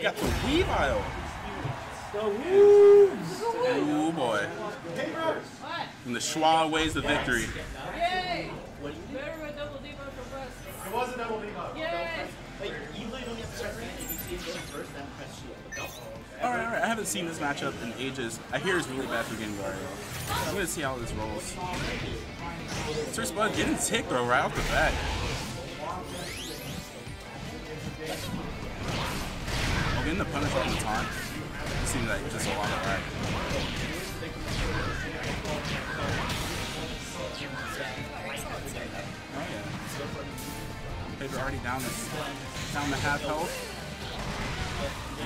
You got the Weavile. Oh boy. And the schwa weighs the victory. Yay! It was a double debuff. Yay! Like, you literally don't have to press it. If you see it first, then press shield. Alright, alright. I haven't seen this matchup in ages. I hear it's really bad for Gengar. I'm gonna see how this rolls. SirSpudd getting ticked, though, right off the bat. I'm getting the punish on the taunt. It seems like just a lot of that. Oh yeah. Paper already down to half health.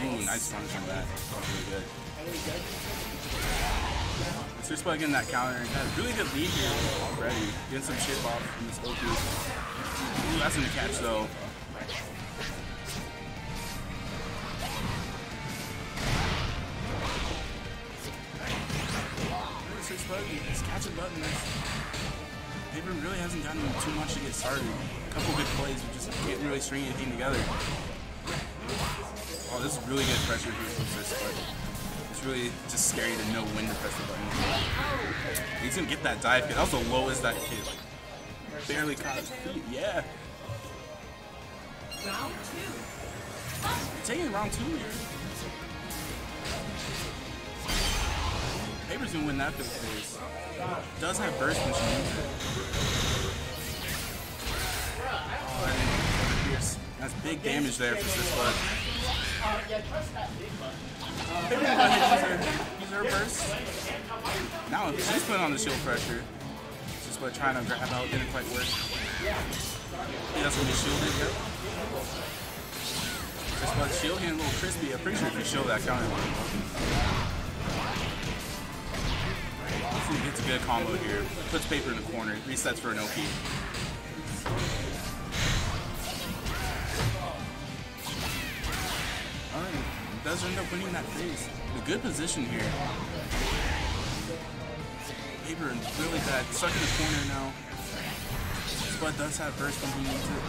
Ooh, nice punish on that. Really good. SirSpudd getting that counter. Got a really good lead here already. Getting some shit off from this Oku. Ooh, that's gonna catch though. It's catch a button. Paper really hasn't gotten too much to get started. A couple good plays, but just can't really string anything together. Oh, this is really good pressure here from SirSpudd. It's really just scary to know when to press the button. He's gonna get that dive kick. That was the lowest that kid barely caught his feet. Yeah. Round two. Taking round two here. Paper's gonna win that phase. Does have burst when she needs it. Oh, that's big damage there for SirSpudd. Paper's gonna use her burst. Now she's putting on the shield pressure. SirSpudd trying to grab out, didn't quite work. Yeah, that's gonna be shielded here. SirSpudd's shield hand a little crispy. I'm pretty sure if you shield that counter one. He gets a good combo here. Puts Paper in the corner. Resets for an OP. Alright. Does end up winning that phase. A good position here. Paper really bad. Stuck in the corner now. SirSpudd does have burst when he needs it.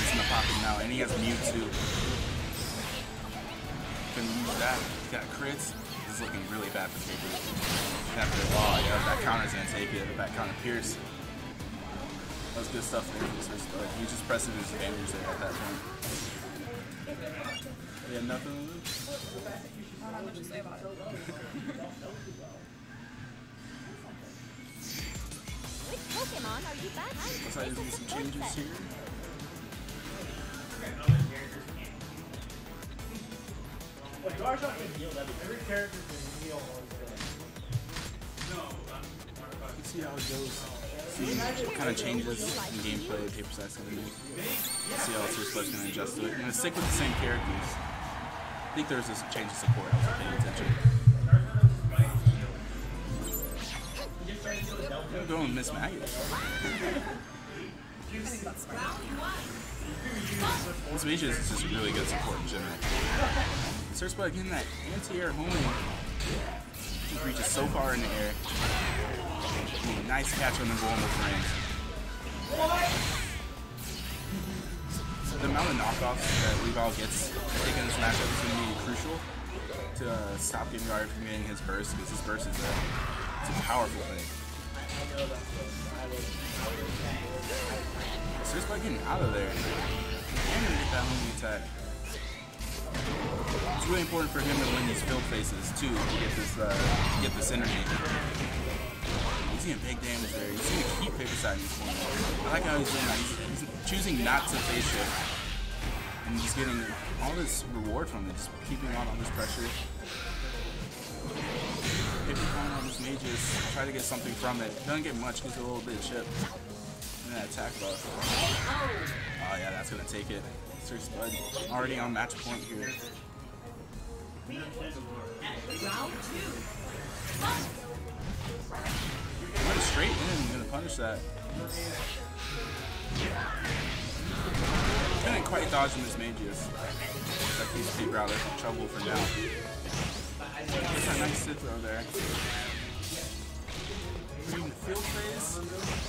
He's in the pocket now. And he has Mewtwo. Can use that. Got crits. This is looking really bad for Paper. After a while, yeah, that counter's gonna take it. The back counter pierce. That was good stuff there. He just pressed his advantage there at that point. He had nothing to lose. I don't know what you say about it. Looks like there's gonna be some changes here. Like, Gar's not gonna heal that. Every character can heal always. No, let's see how it goes. See what kind of changes in gameplay PaperSak's gonna do. Let's see how SirSpudd's gonna adjust to it. I'm gonna stick with the same characters. I think there's a change of support. I wasn't paying attention. I'm going with Miss Maggie. Miss Misha is just really good support in general. SirSpudd getting that anti-air homing. He reaches so far in the air. Ooh, nice catch on the goal in the frame. The amount of knockoffs that Weavile gets, I think, in this matchup is going to be crucial to stop Gengar from getting his burst, because his burst is a powerful thing. SirSpudd getting out of there. And going to get that homing attack. It's really important for him to win these field faces too to get this energy. He's getting big damage there. He's gonna keep PaperSak in this one. I like how he's doing that. He's choosing not to face shift, and he's getting all this reward from it. Just keeping on all this pressure. Paper calling on his mages, try to get something from it. Doesn't get much. Gets a little bit of chip. And that attack buff. Oh yeah, that's gonna take it. SirSpudd already on match point here. Went straight in, gonna punish that. Couldn't quite dodge from his mages. That keeps Paper out of trouble for now. That's a nice sit throw there. We're in the field phase.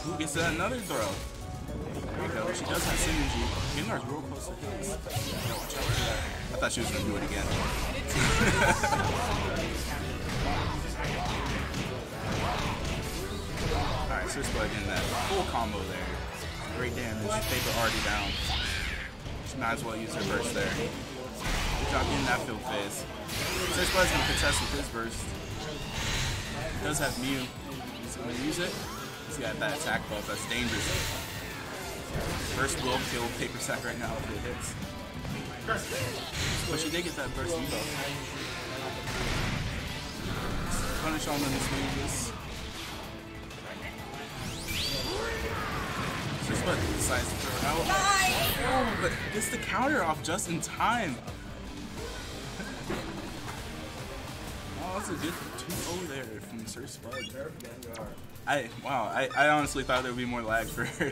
Who gets that another throw? There we go. She does have synergy. Gengar's real close to his. Watch out for that. I thought she was going to do it again. Alright, SirSpudd in that full combo there. Great damage. Paper already down. She might as well use her burst there. Good job getting that field phase. SirSpudd's going to contest with his burst. He does have Mew. He's going to use it. He's got that attack buff. That's dangerous. First will kill PaperSak right now if it hits. But she did get that burst debuff. Punish on the miscellaneous. SirSpudd decides to throw it out. Oh, but gets the counter off just in time. Oh, that's a good 2-0 there from SirSpudd. Wow, I honestly thought there would be more lag for her.